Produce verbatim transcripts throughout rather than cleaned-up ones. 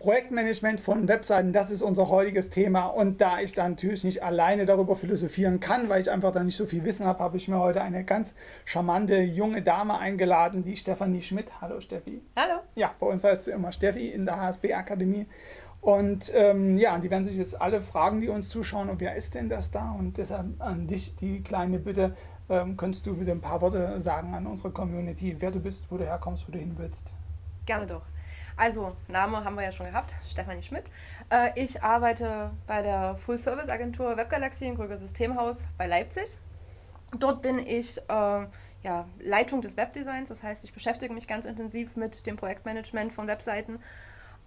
Projektmanagement von Webseiten, das ist unser heutiges Thema, und da ich dann natürlich nicht alleine darüber philosophieren kann, weil ich einfach da nicht so viel Wissen habe, habe ich mir heute eine ganz charmante junge Dame eingeladen, die Stefanie Schmidt. Hallo Steffi. Hallo. Ja, bei uns heißt sie immer Steffi in der H S B Akademie, und ähm, ja, die werden sich jetzt alle fragen, die uns zuschauen, und wer ist denn das da, und deshalb an dich die kleine Bitte, ähm, könntest du bitte ein paar Worte sagen an unsere Community, wer du bist, wo du herkommst, wo du hin willst. Gerne doch. Also, Name haben wir ja schon gehabt, Stefanie Schmidt. Ich arbeite bei der Full-Service-Agentur Webgalaxie im Krüger Systemhaus bei Leipzig. Dort bin ich äh, ja, Leitung des Webdesigns, das heißt, ich beschäftige mich ganz intensiv mit dem Projektmanagement von Webseiten,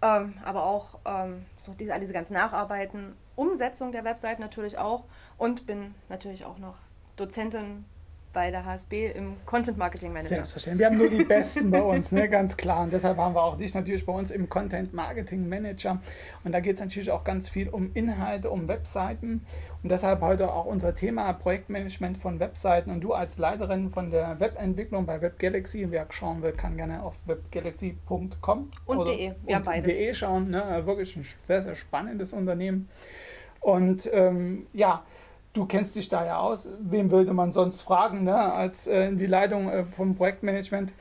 ähm, aber auch ähm, so diese, all diese ganzen Nacharbeiten, Umsetzung der Webseiten natürlich auch, und bin natürlich auch noch Dozentin bei der H S B im Content Marketing Manager. Selbstverständlich. Wir haben nur die Besten bei uns, ne? Ganz klar. Und deshalb haben wir auch dich natürlich bei uns im Content Marketing Manager. Und da geht es natürlich auch ganz viel um Inhalte, um Webseiten. Und deshalb heute auch unser Thema Projektmanagement von Webseiten. Und du als Leiterin von der Webentwicklung bei Webgalaxie, wer schauen will, kann gerne auf webgalaxie punkt com und de. Wir haben beides. de schauen. Ne? Wirklich ein sehr, sehr spannendes Unternehmen. Und ähm, ja, du kennst dich da ja aus, wem würde man sonst fragen, ne, als äh, in die Leitung äh, vom Projektmanagement.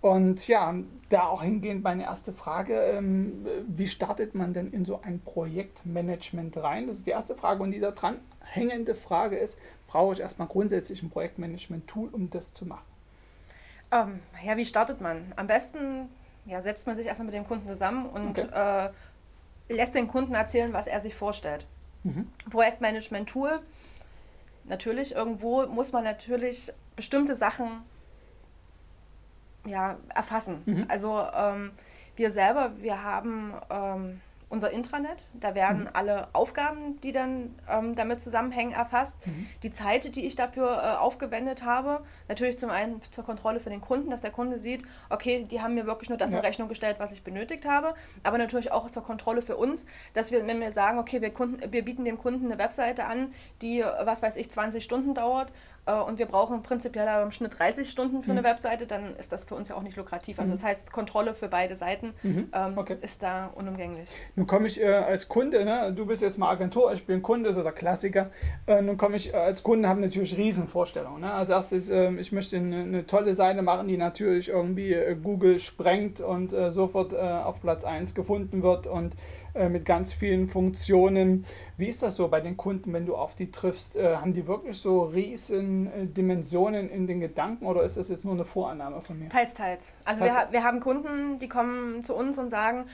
Und ja, da auch hingehend meine erste Frage, ähm, wie startet man denn in so ein Projektmanagement rein? Das ist die erste Frage, und die da dran hängende Frage ist, brauche ich erstmal grundsätzlich ein Projektmanagement-Tool, um das zu machen? Ähm, ja, wie startet man? Am besten ja, setzt man sich erstmal mit dem Kunden zusammen und okay. äh, lässt den Kunden erzählen, was er sich vorstellt. Mhm. Projektmanagement-Tool. Natürlich, irgendwo muss man natürlich bestimmte Sachen ja, erfassen. Mhm. Also ähm, wir selber, wir haben ähm, unser Intranet, da werden mhm. alle Aufgaben, die dann ähm, damit zusammenhängen, erfasst. Mhm. Die Zeit, die ich dafür äh, aufgewendet habe, natürlich zum einen zur Kontrolle für den Kunden, dass der Kunde sieht, okay, die haben mir wirklich nur das ja. in Rechnung gestellt, was ich benötigt habe, aber natürlich auch zur Kontrolle für uns, dass wir, wenn wir sagen, okay, wir, Kunden, wir bieten dem Kunden eine Webseite an, die, was weiß ich, zwanzig Stunden dauert, äh, und wir brauchen prinzipiell aber im Schnitt dreißig Stunden für mhm. eine Webseite, dann ist das für uns ja auch nicht lukrativ. Also mhm. das heißt, Kontrolle für beide Seiten mhm. ähm, okay. ist da unumgänglich. Nun komme ich äh, als Kunde, ne? Du bist jetzt mal Agentur, ich bin Kunde, so der Klassiker. Äh, nun komme ich äh, als Kunde, habe natürlich Riesenvorstellungen. Ne? Als erstes, äh, ich möchte eine, eine tolle Seite machen, die natürlich irgendwie äh, Google sprengt und äh, sofort äh, auf Platz eins gefunden wird und äh, mit ganz vielen Funktionen. Wie ist das so bei den Kunden, wenn du auf die triffst? Äh, haben die wirklich so riesen äh, Dimensionen in den Gedanken, oder ist das jetzt nur eine Vorannahme von mir? Teils, teils. Also teils, wir, teils. wir haben Kunden, die kommen zu uns und sagen,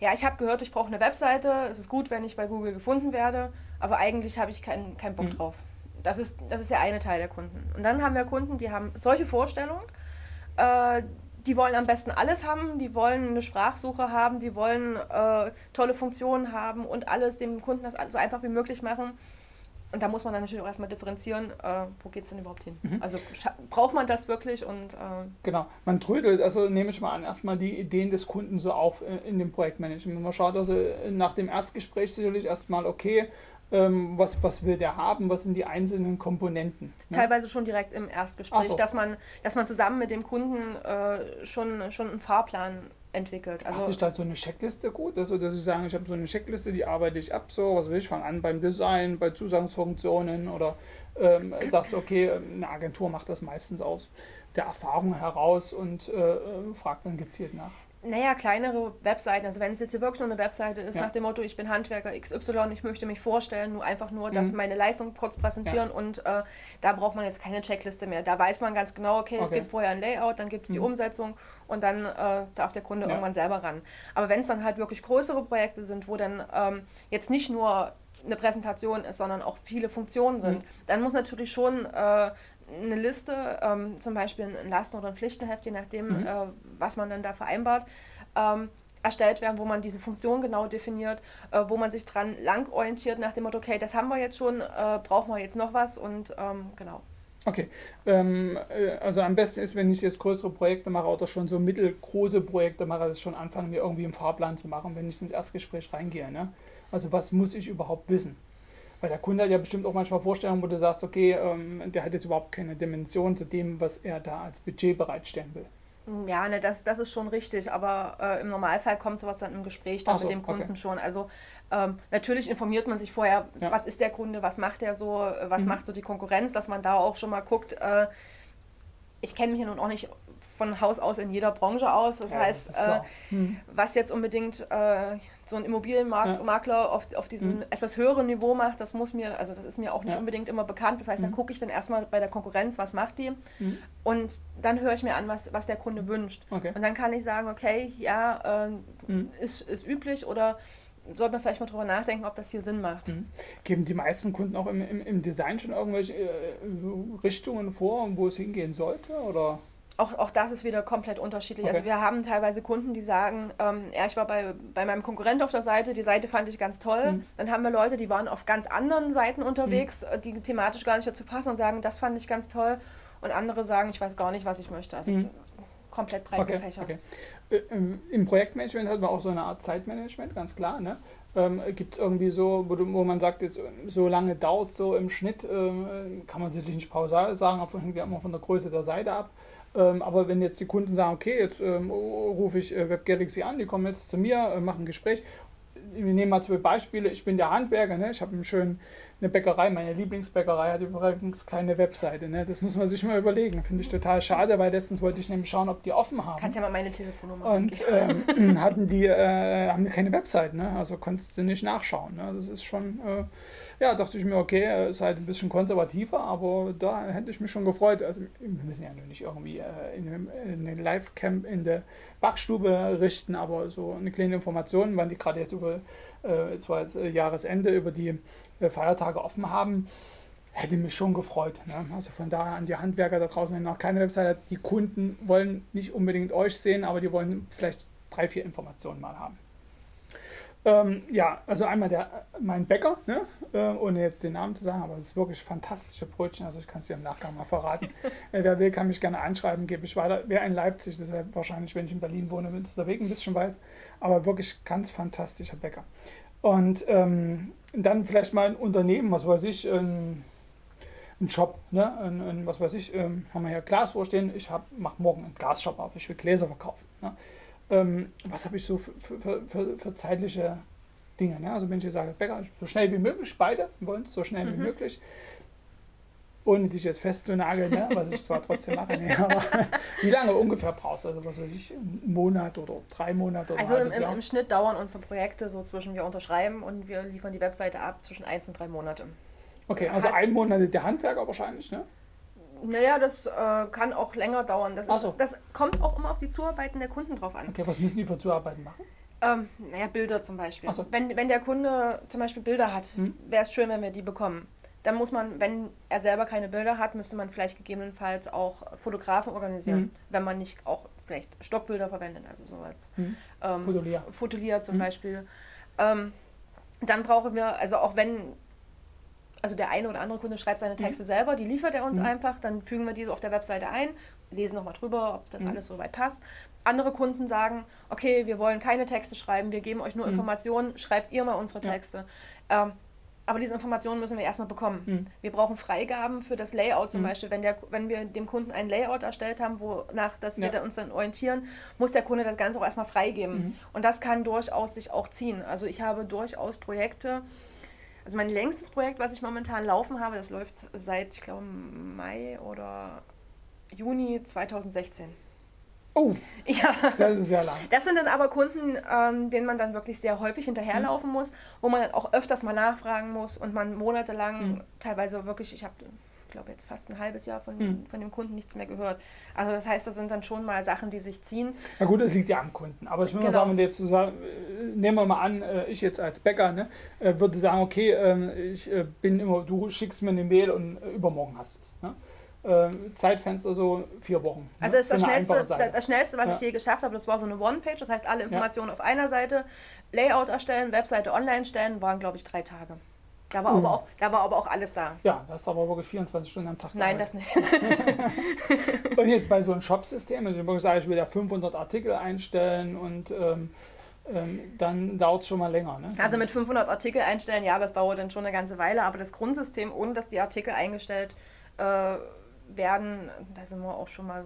ja, ich habe gehört, ich brauche eine Webseite, es ist gut, wenn ich bei Google gefunden werde, aber eigentlich habe ich keinen keinen Bock mhm. drauf. Das ist, das ist ja eine Teil der Kunden. Und dann haben wir Kunden, die haben solche Vorstellungen, äh, die wollen am besten alles haben, die wollen eine Sprachsuche haben, die wollen äh, tolle Funktionen haben und alles dem Kunden das so einfach wie möglich machen. Und da muss man dann natürlich auch erstmal differenzieren, äh, wo geht es denn überhaupt hin? Mhm. Also braucht man das wirklich? Und äh genau, man trödelt, also nehme ich mal an, erstmal die Ideen des Kunden so auf äh, in dem Projektmanagement. Man schaut also nach dem Erstgespräch sicherlich erstmal, okay, ähm, was, was will der haben, was sind die einzelnen Komponenten? Ne? Teilweise schon direkt im Erstgespräch, Ach so. dass man, dass man zusammen mit dem Kunden äh, schon, schon einen Fahrplan entwickelt. Also macht sich da so eine Checkliste gut? Also, dass ich sage, ich habe so eine Checkliste, die arbeite ich ab, so, was will ich, fange an beim Design, bei Zusatzfunktionen, oder ähm, sagst du, okay, eine Agentur macht das meistens aus der Erfahrung heraus und äh, fragt dann gezielt nach. Naja, kleinere Webseiten, also wenn es jetzt hier wirklich nur eine Webseite ist, ja. nach dem Motto, ich bin Handwerker X Y, ich möchte mich vorstellen, nur einfach nur, dass mhm. meine Leistung kurz präsentieren ja. und äh, da braucht man jetzt keine Checkliste mehr. Da weiß man ganz genau, okay, okay. es gibt vorher ein Layout, dann gibt es mhm. die Umsetzung und dann äh, darf der Kunde ja. irgendwann selber ran. Aber wenn es dann halt wirklich größere Projekte sind, wo dann ähm, jetzt nicht nur eine Präsentation ist, sondern auch viele Funktionen sind, mhm. dann muss natürlich schon äh, eine Liste, ähm, zum Beispiel ein Lasten- oder ein Pflichtenheft, je nachdem, mhm. äh, was man dann da vereinbart, ähm, erstellt werden, wo man diese Funktion genau definiert, äh, wo man sich dran lang orientiert, nach dem Motto, okay, das haben wir jetzt schon, äh, brauchen wir jetzt noch was, und ähm, genau. Okay, ähm, also am besten ist, wenn ich jetzt größere Projekte mache oder schon so mittelgroße Projekte mache, dass ich schon anfange, mir irgendwie einen Fahrplan zu machen, wenn ich ins Erstgespräch reingehe, ne? Also was muss ich überhaupt wissen? Weil der Kunde hat ja bestimmt auch manchmal Vorstellungen, wo du sagst, okay, ähm, der hat jetzt überhaupt keine Dimension zu dem, was er da als Budget bereitstellen will. Ja, ne, das, das ist schon richtig, aber äh, im Normalfall kommt sowas dann im Gespräch dann so, mit dem Kunden okay. schon. Also ähm, natürlich informiert man sich vorher, ja. was ist der Kunde, was macht der so, was mhm. macht so die Konkurrenz, dass man da auch schon mal guckt. Äh, ich kenne mich ja nun auch nicht von Haus aus in jeder Branche aus. Das ja, heißt, das äh, mhm. was jetzt unbedingt äh, so ein Immobilienmakler ja. auf, auf diesem mhm. etwas höheren Niveau macht, das muss mir, also das ist mir auch nicht ja. unbedingt immer bekannt. Das heißt, mhm. da gucke ich dann erstmal bei der Konkurrenz, was macht die? Mhm. Und dann höre ich mir an, was, was der Kunde wünscht. Okay. Und dann kann ich sagen, okay, ja, äh, mhm. ist, ist üblich oder sollte man vielleicht mal drüber nachdenken, ob das hier Sinn macht. Mhm. Geben die meisten Kunden auch im, im, im Design schon irgendwelche äh, Richtungen vor, wo es hingehen sollte? Oder? Auch, auch das ist wieder komplett unterschiedlich. Okay. Also wir haben teilweise Kunden, die sagen, ähm, ja, ich war bei, bei meinem Konkurrent auf der Seite, die Seite fand ich ganz toll. Mhm. Dann haben wir Leute, die waren auf ganz anderen Seiten unterwegs, mhm. die thematisch gar nicht dazu passen und sagen, das fand ich ganz toll. Und andere sagen, ich weiß gar nicht, was ich möchte. Also mhm. komplett breit okay, gefächert. Okay. Äh, Im Projektmanagement hat man auch so eine Art Zeitmanagement, ganz klar. Ne? Ähm, Gibt es irgendwie so, wo, wo man sagt, jetzt so lange dauert so im Schnitt, ähm, kann man sicherlich nicht pauschal sagen, hängt ja immer von der Größe der Seite ab. Ähm, aber wenn jetzt die Kunden sagen, okay, jetzt ähm, rufe ich äh, Webgalaxie an, die kommen jetzt zu mir, äh, machen ein Gespräch. Wir nehmen mal zwei Beispiele. Ich bin der Handwerker, ne? Ich habe schön eine Bäckerei, meine Lieblingsbäckerei hat übrigens keine Webseite. Ne? Das muss man sich mal überlegen. Finde ich total schade, weil letztens wollte ich nämlich schauen, ob die offen haben. Kannst ja mal meine Telefonnummer und ähm, hatten die, äh, haben die keine Webseite, ne? Also konntest du nicht nachschauen. Ne? Das ist schon, äh, ja, dachte ich mir, okay, ist halt ein bisschen konservativer, aber da hätte ich mich schon gefreut. Also wir müssen ja nur nicht irgendwie äh, in einem Live-Camp in der Backstube richten, aber so eine kleine Information, wann die gerade jetzt über es war jetzt Jahresende, über die Feiertage offen haben, hätte mich schon gefreut. Ne? Also von daher an die Handwerker da draußen, wenn noch keine Website hat, die Kunden wollen nicht unbedingt euch sehen, aber die wollen vielleicht drei, vier Informationen mal haben. Ähm, ja, also einmal der, mein Bäcker, ne? äh, ohne jetzt den Namen zu sagen, aber das ist wirklich fantastische Brötchen, also ich kann es dir im Nachgang mal verraten. äh, wer will, kann mich gerne anschreiben, gebe ich weiter. Wer in Leipzig, deshalb wahrscheinlich, wenn ich in Berlin wohne, bin ich der Weg ein bisschen weit, aber wirklich ganz fantastischer Bäcker. Und ähm, dann vielleicht mal ein Unternehmen, was weiß ich, ähm, ein Shop, ne? ein, ein, was weiß ich, ähm, haben wir hier Glasrohr stehen, ich mache morgen einen Glasshop auf, ich will Gläser verkaufen. Ne? Ähm, was habe ich so für, für, für, für zeitliche Dinge? Ne? Also wenn ich sage, Bäcker, so schnell wie möglich, beide wollen es so schnell wie mhm. möglich, ohne dich jetzt festzunageln, ne? Was ich zwar trotzdem mache, ne? Aber wie lange ungefähr brauchst du? Also was weiß ich, einen Monat oder drei Monate? Oder also im, im, im Schnitt dauern unsere Projekte so zwischen, wir unterschreiben und wir liefern die Webseite ab, zwischen eins und drei Monate. Okay, also ein Monat der Handwerker wahrscheinlich, ne? Naja, das äh, kann auch länger dauern. Das, ist, so. das kommt auch immer auf die Zuarbeiten der Kunden drauf an. Okay, was müssen die für Zuarbeiten machen? Ähm, naja, Bilder zum Beispiel. So. Wenn, wenn der Kunde zum Beispiel Bilder hat, hm. wäre es schön, wenn wir die bekommen. Dann muss man, wenn er selber keine Bilder hat, müsste man vielleicht gegebenenfalls auch Fotografen organisieren, hm. wenn man nicht auch vielleicht Stockbilder verwendet, also sowas. Hm. Ähm, Fotolia. Fotolia zum hm. Beispiel. Ähm, dann brauchen wir, also auch wenn... Also der eine oder andere Kunde schreibt seine Texte mhm. selber, die liefert er uns mhm. einfach, dann fügen wir die auf der Webseite ein, lesen nochmal drüber, ob das mhm. alles soweit passt. Andere Kunden sagen, okay, wir wollen keine Texte schreiben, wir geben euch nur mhm. Informationen, schreibt ihr mal unsere Texte. Ja. Ähm, aber diese Informationen müssen wir erstmal bekommen. Mhm. Wir brauchen Freigaben für das Layout zum mhm. Beispiel. Wenn, der, wenn wir dem Kunden ein Layout erstellt haben, wonach dass ja. wir uns dann orientieren, muss der Kunde das Ganze auch erstmal freigeben. Mhm. Und das kann durchaus sich auch ziehen. Also ich habe durchaus Projekte, also mein längstes Projekt, was ich momentan laufen habe, das läuft seit, ich glaube, Mai oder Juni zweitausendsechzehn. Oh, ja. Das ist ja lang. Das sind dann aber Kunden, ähm, denen man dann wirklich sehr häufig hinterherlaufen mhm. muss, wo man dann auch öfters mal nachfragen muss und man monatelang mhm. teilweise wirklich, ich habe, ich glaube, jetzt fast ein halbes Jahr von, mhm. von dem Kunden nichts mehr gehört. Also das heißt, das sind dann schon mal Sachen, die sich ziehen. Na gut, das liegt ja am Kunden. Aber ich will genau. mal sagen, wenn wir jetzt zusammen... Nehmen wir mal an, ich jetzt als Bäcker, ne, würde sagen, okay, ich bin immer, du schickst mir eine Mail und übermorgen hast es. Ne? Zeitfenster so vier Wochen. Also ne? das, das, schnellste, das Schnellste, was ja. ich je geschafft habe, das war so eine One-Page, das heißt alle Informationen ja. auf einer Seite, Layout erstellen, Webseite online stellen, waren glaube ich drei Tage. Da war, mhm. aber auch, da war aber auch alles da. Ja, das ist aber wirklich vierundzwanzig Stunden am Tag. Nein, das nicht. Und jetzt bei so einem Shop-System, also ich sage, ich will da fünfhundert Artikel einstellen und ähm, Ähm, dann dauert es schon mal länger. Ne? Also mit fünfhundert Artikel einstellen, ja, das dauert dann schon eine ganze Weile, aber das Grundsystem, ohne dass die Artikel eingestellt äh, werden, da sind wir auch schon mal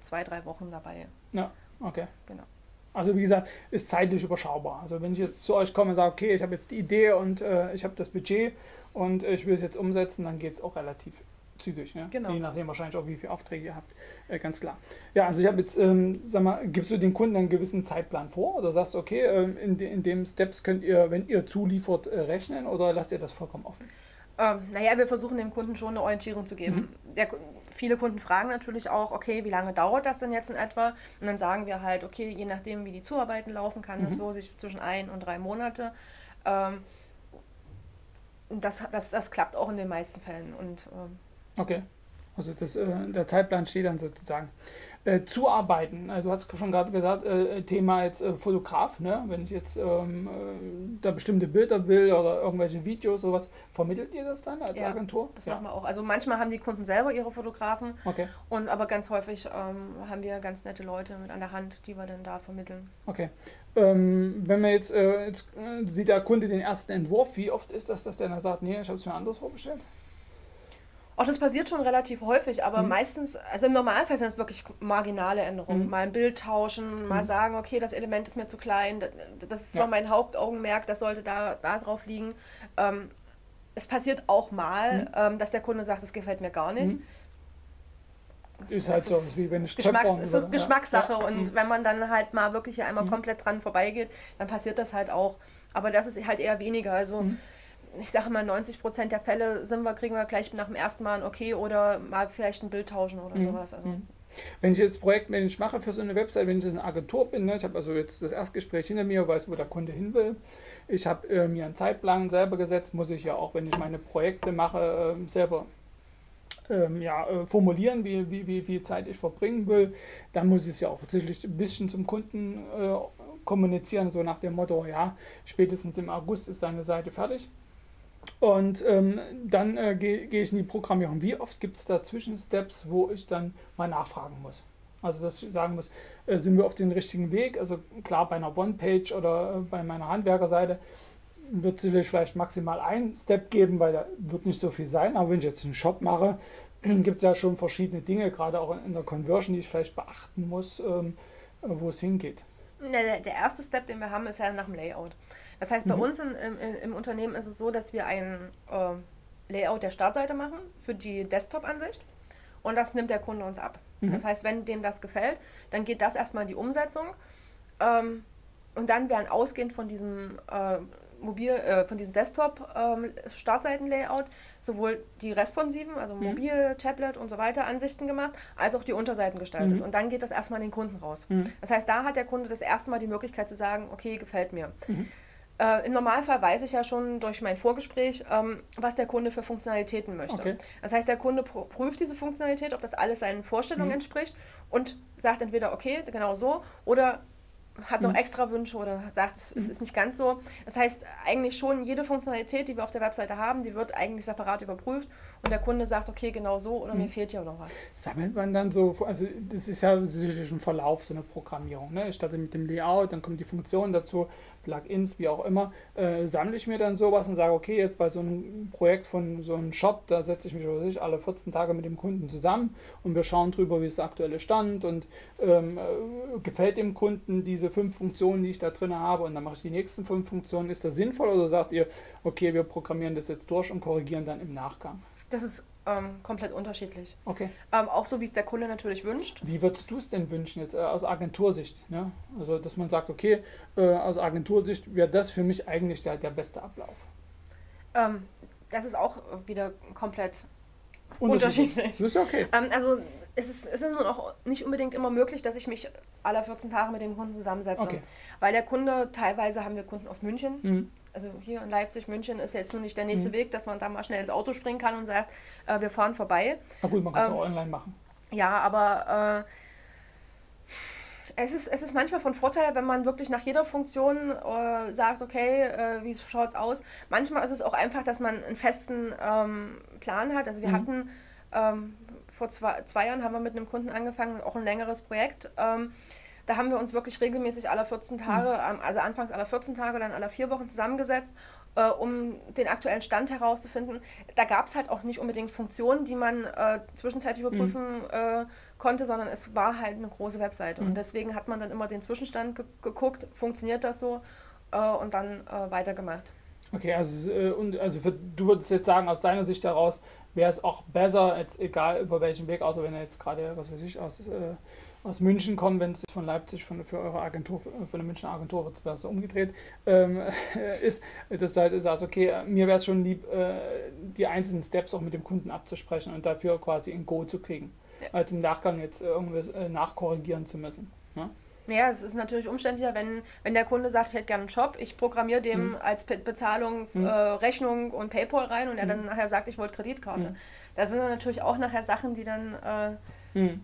zwei, drei Wochen dabei. Ja, okay. Genau. Also wie gesagt, ist zeitlich überschaubar. Also wenn ich jetzt zu euch komme und sage, okay, ich habe jetzt die Idee und äh, ich habe das Budget und äh, ich will es jetzt umsetzen, dann geht es auch relativ zügig. Ne? Genau. Je nachdem wahrscheinlich auch, wie viele Aufträge ihr habt, äh, ganz klar. Ja, also ich habe jetzt, ähm, sag mal, gibst du den Kunden einen gewissen Zeitplan vor oder sagst, okay, ähm, in, de in dem Steps könnt ihr, wenn ihr zuliefert, äh, rechnen oder lasst ihr das vollkommen offen? Ähm, naja, wir versuchen dem Kunden schon eine Orientierung zu geben. Mhm. Der, viele Kunden fragen natürlich auch, okay, wie lange dauert das denn jetzt in etwa? Und dann sagen wir halt, okay, je nachdem, wie die Zuarbeiten laufen, kann das mhm. so sich zwischen ein und drei Monate. Ähm, das, das, das klappt auch in den meisten Fällen. Und, ähm, okay, also das, äh, der Zeitplan steht dann sozusagen. Äh, Zuarbeiten, äh, du hast schon gerade gesagt, äh, Thema jetzt äh, Fotograf, ne? Wenn ich jetzt ähm, äh, da bestimmte Bilder will oder irgendwelche Videos, sowas, vermittelt ihr das dann als ja, Agentur? Das ja, machen wir auch. Also manchmal haben die Kunden selber ihre Fotografen, okay, und aber ganz häufig ähm, haben wir ganz nette Leute mit an der Hand, die wir dann da vermitteln. Okay, ähm, wenn man jetzt, äh, jetzt äh, sieht der Kunde den ersten Entwurf, wie oft ist das, dass der dann sagt, nee, ich habe es mir anders vorgestellt? Auch das passiert schon relativ häufig, aber mhm. meistens, also im Normalfall sind es wirklich marginale Änderungen. Mhm. Mal ein Bild tauschen, mhm. mal sagen, okay, das Element ist mir zu klein, das ist zwar ja. mein Hauptaugenmerk, das sollte da, da drauf liegen. Ähm, es passiert auch mal, mhm. ähm, dass der Kunde sagt, das gefällt mir gar nicht. Mhm. Ist halt das so, ist wie wenn ich Geschmacks, ist so Geschmackssache ja. und mhm. wenn man dann halt mal wirklich hier einmal mhm. komplett dran vorbeigeht, dann passiert das halt auch. Aber das ist halt eher weniger, also... Mhm. Ich sage mal, neunzig Prozent der Fälle sind wir, kriegen wir gleich nach dem ersten Mal ein Okay oder mal vielleicht ein Bild tauschen oder mhm. sowas. Also. Wenn ich jetzt Projektmanagement mache für so eine Website, wenn ich eine Agentur bin, ne, ich habe also jetzt das Erstgespräch hinter mir, weiß, wo der Kunde hin will. Ich habe äh, mir einen Zeitplan selber gesetzt, muss ich ja auch, wenn ich meine Projekte mache, äh, selber Ähm, ja, äh, formulieren, wie, wie, wie viel Zeit ich verbringen will, dann muss ich es ja auch tatsächlich ein bisschen zum Kunden äh, kommunizieren, so nach dem Motto, ja, spätestens im August ist deine Seite fertig. Und ähm, dann äh, gehe geh ich in die Programmierung. Wie oft gibt es da Zwischensteps, wo ich dann mal nachfragen muss? Also, dass ich sagen muss, äh, sind wir auf dem richtigen Weg? Also klar, bei einer One-Page oder äh, bei meiner Handwerkerseite wird es vielleicht maximal einen Step geben, weil da wird nicht so viel sein. Aber wenn ich jetzt einen Shop mache, gibt es ja schon verschiedene Dinge, gerade auch in der Conversion, die ich vielleicht beachten muss, ähm, wo es hingeht. Der, der erste Step, den wir haben, ist ja nach dem Layout. Das heißt, bei mhm. uns in, im, im Unternehmen ist es so, dass wir ein äh, Layout der Startseite machen für die Desktop-Ansicht und das nimmt der Kunde uns ab. Mhm. Das heißt, wenn dem das gefällt, dann geht das erstmal in die Umsetzung ähm, und dann werden ausgehend von diesem äh, mobil, äh, von diesem Desktop-Startseiten-Layout ähm, sowohl die responsiven, also mhm. mobil, Tablet und so weiter Ansichten gemacht, als auch die Unterseiten gestaltet. Mhm. Und dann geht das erstmal an den Kunden raus. Mhm. Das heißt, da hat der Kunde das erste Mal die Möglichkeit zu sagen, okay, gefällt mir. Mhm. Äh, im Normalfall weiß ich ja schon durch mein Vorgespräch, ähm, was der Kunde für Funktionalitäten möchte. Okay. Das heißt, der Kunde prüft diese Funktionalität, ob das alles seinen Vorstellungen mhm. entspricht und sagt entweder, okay, genau so, oder hat noch mhm. extra Wünsche oder sagt, es mhm. ist nicht ganz so. Das heißt, eigentlich schon jede Funktionalität, die wir auf der Webseite haben, die wird eigentlich separat überprüft und der Kunde sagt, okay, genau so oder mhm. mir fehlt ja noch was. Sammelt man dann so, also das ist ja sicherlich ein Verlauf, so eine Programmierung. Ne? Ich starte mit dem Layout, dann kommt die Funktion dazu, Plugins, wie auch immer. Äh, sammle ich mir dann sowas und sage, okay, jetzt bei so einem Projekt von so einem Shop, da setze ich mich über sich alle vierzehn Tage mit dem Kunden zusammen und wir schauen drüber, wie ist der aktuelle Stand und ähm, gefällt dem Kunden diese fünf Funktionen, die ich da drin habe und dann mache ich die nächsten fünf Funktionen. Ist das sinnvoll oder sagt ihr, okay, wir programmieren das jetzt durch und korrigieren dann im Nachgang? Das ist ähm, komplett unterschiedlich. Okay. Ähm, auch so, wie es der Kunde natürlich wünscht. Wie würdest du es denn wünschen jetzt äh, aus Agentursicht? Ne? Also, dass man sagt, okay, äh, aus Agentursicht wäre das für mich eigentlich der, der beste Ablauf. Ähm, das ist auch wieder komplett unterschiedlich. unterschiedlich. Das ist okay. Ähm, also, Es ist, es ist nun auch nicht unbedingt immer möglich, dass ich mich alle vierzehn Tage mit dem Kunden zusammensetze. Okay. Weil der Kunde, teilweise haben wir Kunden aus München, mhm. also hier in Leipzig, München ist jetzt nur nicht der nächste mhm. Weg, dass man da mal schnell ins Auto springen kann und sagt, äh, wir fahren vorbei. Na gut, man kann es ähm, auch online machen. Ja, aber äh, es, ist, es ist manchmal von Vorteil, wenn man wirklich nach jeder Funktion äh, sagt, okay, äh, wie schaut es aus. Manchmal ist es auch einfach, dass man einen festen ähm, Plan hat. Also wir mhm. hatten... Ähm, Vor zwei, zwei Jahren haben wir mit einem Kunden angefangen, auch ein längeres Projekt, ähm, Da haben wir uns wirklich regelmäßig alle vierzehn Tage, also anfangs alle vierzehn Tage, dann alle vier Wochen zusammengesetzt, äh, um den aktuellen Stand herauszufinden. Da gab es halt auch nicht unbedingt Funktionen, die man äh, zwischenzeitlich überprüfen mhm. äh, konnte, sondern es war halt eine große Webseite. Mhm. Und deswegen hat man dann immer den Zwischenstand ge geguckt, funktioniert das so, äh, und dann äh, weitergemacht. Okay, also, äh, und, also für, du würdest jetzt sagen, aus deiner Sicht daraus wäre es auch besser, jetzt egal über welchen Weg, außer wenn er jetzt gerade, was weiß ich, aus, äh, aus München kommt, wenn es von Leipzig von, für eure Agentur, von der Münchner Agentur wird, wäre es so umgedreht, ähm, ist, dass du halt sagst, okay, mir wäre es schon lieb, äh, die einzelnen Steps auch mit dem Kunden abzusprechen und dafür quasi ein Go zu kriegen, als im Nachgang jetzt irgendwas äh, nachkorrigieren zu müssen. Ne? Ja, es ist natürlich umständlicher, wenn, wenn der Kunde sagt, ich hätte gerne einen Shop, ich programmiere dem hm. als Be Bezahlung hm. äh, Rechnung und PayPal rein und er hm. dann nachher sagt, ich wollte Kreditkarte. Hm. Da sind dann natürlich auch nachher Sachen, die dann äh, hm.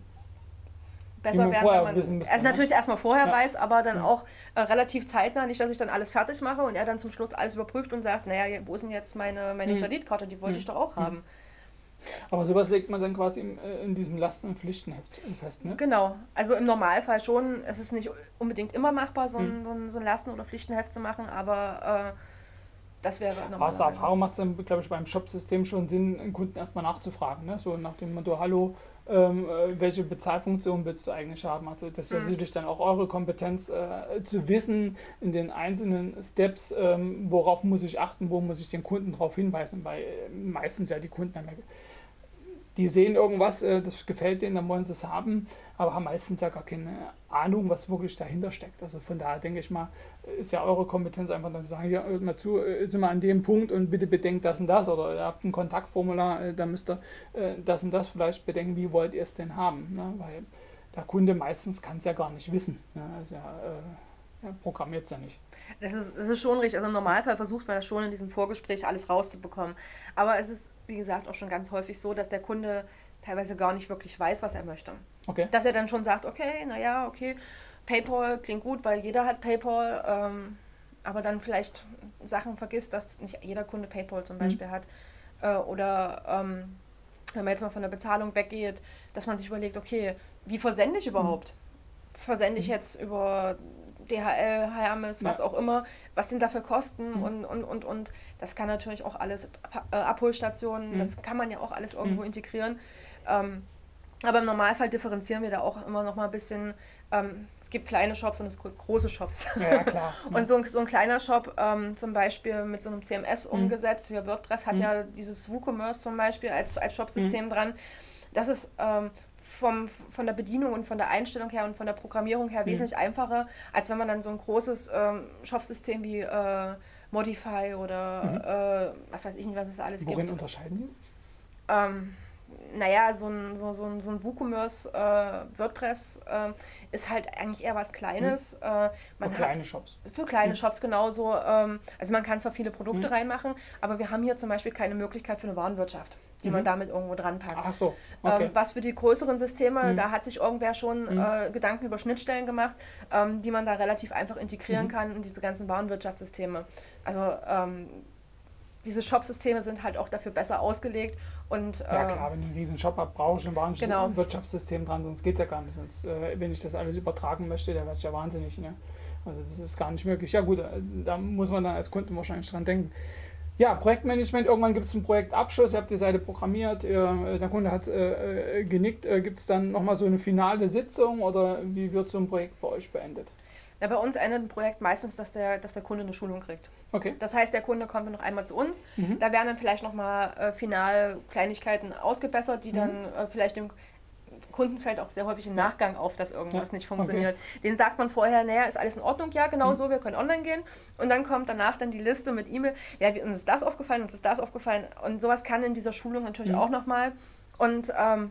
besser werden, wenn man wissen müsste, also ne? natürlich erstmal vorher ja. weiß, aber dann ja. auch äh, relativ zeitnah, nicht, dass ich dann alles fertig mache und er dann zum Schluss alles überprüft und sagt, naja, wo ist denn jetzt meine, meine hm. Kreditkarte, die wollte hm. ich doch auch hm. haben. Aber sowas legt man dann quasi in, in diesem Lasten- und Pflichtenheft fest, ne? Genau. Also im Normalfall schon. Es ist nicht unbedingt immer machbar, so ein, hm. so ein Lasten- oder Pflichtenheft zu machen, aber äh, das wäre normal. Aus der Erfahrung macht es dann, glaube ich, beim Shopsystem schon Sinn, einen Kunden erstmal nachzufragen, ne? So nach dem Motto, hallo, ähm, welche Bezahlfunktion willst du eigentlich haben? Also das ist hm. ja sicherlich dann auch eure Kompetenz, äh, zu wissen in den einzelnen Steps, ähm, worauf muss ich achten, wo muss ich den Kunden darauf hinweisen, weil äh, meistens ja die Kunden dann die sehen irgendwas, das gefällt denen, dann wollen sie es haben, aber haben meistens ja gar keine Ahnung, was wirklich dahinter steckt. Also von daher denke ich mal, ist ja eure Kompetenz einfach dann zu sagen, ja, hört mal zu, jetzt sind wir an dem Punkt und bitte bedenkt das und das, oder ihr habt ein Kontaktformular, da müsst ihr das und das vielleicht bedenken, wie wollt ihr es denn haben, ne? Weil der Kunde meistens kann es ja gar nicht wissen, ne? Also ja, er programmiert es ja nicht. Das ist, das ist schon richtig. Also im Normalfall versucht man das schon in diesem Vorgespräch alles rauszubekommen. Aber es ist, wie gesagt, auch schon ganz häufig so, dass der Kunde teilweise gar nicht wirklich weiß, was er möchte. Okay. Dass er dann schon sagt, okay, naja, okay, PayPal klingt gut, weil jeder hat PayPal, ähm, aber dann vielleicht Sachen vergisst, dass nicht jeder Kunde PayPal zum Beispiel mhm. hat. Äh, oder ähm, wenn man jetzt mal von der Bezahlung weggeht, dass man sich überlegt, okay, wie versende ich überhaupt? Mhm. Versende ich jetzt über D H L, Hermes, was ja. auch immer, was sind da für Kosten mhm. und, und, und, und. Das kann natürlich auch alles, äh, Abholstationen, mhm. das kann man ja auch alles irgendwo mhm. integrieren. Ähm, aber im Normalfall differenzieren wir da auch immer noch mal ein bisschen. Ähm, es gibt kleine Shops und es gibt große Shops. Ja, klar. Mhm. Und so ein, so ein kleiner Shop, ähm, zum Beispiel mit so einem C M S mhm. umgesetzt, wie WordPress hat mhm. ja dieses WooCommerce zum Beispiel als, als Shopsystem mhm. dran. Das ist ähm, Vom, von der Bedienung und von der Einstellung her und von der Programmierung her mhm. wesentlich einfacher, als wenn man dann so ein großes ähm, Shop-System wie äh, Modify oder mhm. äh, was weiß ich nicht, was es alles Worin gibt. Worin unterscheiden die? Ähm, naja, so ein, so, so ein, so ein WooCommerce, äh, WordPress äh, ist halt eigentlich eher was Kleines. Mhm. Äh, man für hat, kleine Shops. Für kleine mhm. Shops genauso. Ähm, also man kann zwar viele Produkte mhm. reinmachen, aber wir haben hier zum Beispiel keine Möglichkeit für eine Warenwirtschaft, die mhm. man damit irgendwo dran packt. Ach so, okay. ähm, was für die größeren Systeme, mhm. da hat sich irgendwer schon mhm. äh, Gedanken über Schnittstellen gemacht, ähm, die man da relativ einfach integrieren mhm. kann in diese ganzen Warenwirtschaftssysteme. Also ähm, diese Shop-Systeme sind halt auch dafür besser ausgelegt. Und, äh, ja klar, wenn du einen riesen Shop habt, brauche ich ein Warenwirtschaftssystem genau. dran, sonst geht es ja gar nicht. Sonst, äh, wenn ich das alles übertragen möchte, dann werde ich ja wahnsinnig. Ne? Also das ist gar nicht möglich. Ja gut, da, da muss man dann als Kunden wahrscheinlich dran denken. Ja, Projektmanagement, irgendwann gibt es einen Projektabschluss, ihr habt die Seite programmiert, ihr, der Kunde hat äh, genickt, äh, gibt es dann nochmal so eine finale Sitzung oder wie wird so ein Projekt bei euch beendet? Na, bei uns endet ein Projekt meistens, dass der, dass der Kunde eine Schulung kriegt. Okay. Das heißt, der Kunde kommt dann noch einmal zu uns, mhm. da werden dann vielleicht nochmal äh, final Kleinigkeiten ausgebessert, die mhm. dann äh, vielleicht dem Kunden fällt auch sehr häufig im Nachgang auf, dass irgendwas ja. nicht funktioniert. Okay. Den sagt man vorher, naja, ist alles in Ordnung? Ja, genau mhm. so, wir können online gehen. Und dann kommt danach dann die Liste mit E-Mail. Ja, uns ist das aufgefallen, uns ist das aufgefallen. Und sowas kann in dieser Schulung natürlich mhm. auch nochmal. Und ähm,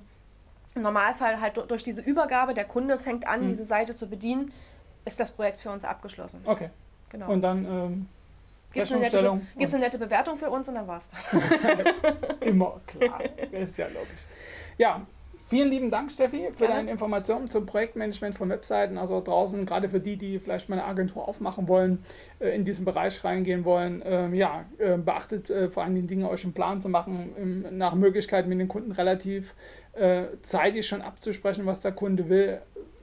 im Normalfall halt durch diese Übergabe, der Kunde fängt an, mhm. diese Seite zu bedienen, ist das Projekt für uns abgeschlossen. Okay. Genau. Und dann ähm gibt es eine, eine nette Bewertung für uns und dann war's das. Immer klar. Ist ja logisch. Ja. Vielen lieben Dank, Steffi, für Gerne. Deine Informationen zum Projektmanagement von Webseiten. Also draußen, gerade für die, die vielleicht mal eine Agentur aufmachen wollen, in diesen Bereich reingehen wollen, ja, beachtet vor allem die Dinge, euch einen Plan zu machen, nach Möglichkeit mit den Kunden relativ zeitig schon abzusprechen, was der Kunde will.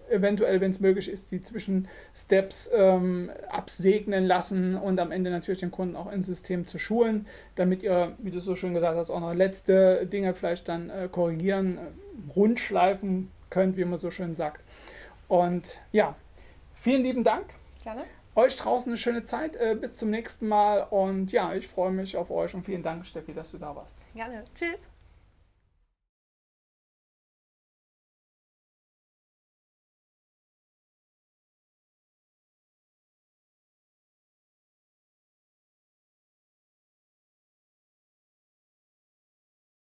eventuell, wenn es möglich ist, die Zwischensteps ähm, absegnen lassen und am Ende natürlich den Kunden auch ins System zu schulen, damit ihr, wie du so schön gesagt hast, auch noch letzte Dinge vielleicht dann äh, korrigieren, äh, rundschleifen könnt, wie man so schön sagt. Und ja, vielen lieben Dank. Gerne. Euch draußen eine schöne Zeit, äh, bis zum nächsten Mal und ja, ich freue mich auf euch und vielen Dank, Steffi, dass du da warst. Gerne, tschüss.